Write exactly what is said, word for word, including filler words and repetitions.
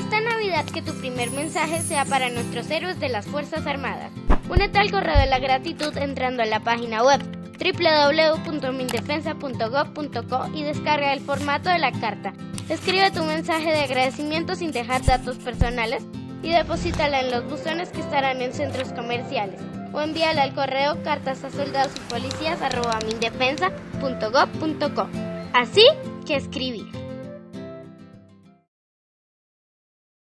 Esta Navidad que tu primer mensaje sea para nuestros héroes de las Fuerzas Armadas. Únete al correo de la gratitud entrando a la página web doble u doble u doble u punto mindefensa punto gov punto co y descarga el formato de la carta. Escribe tu mensaje de agradecimiento sin dejar datos personales y deposítala en los buzones que estarán en centros comerciales o envíala al correo cartas a soldados y policías arroba mindefensa punto gov punto co. Así que escribir.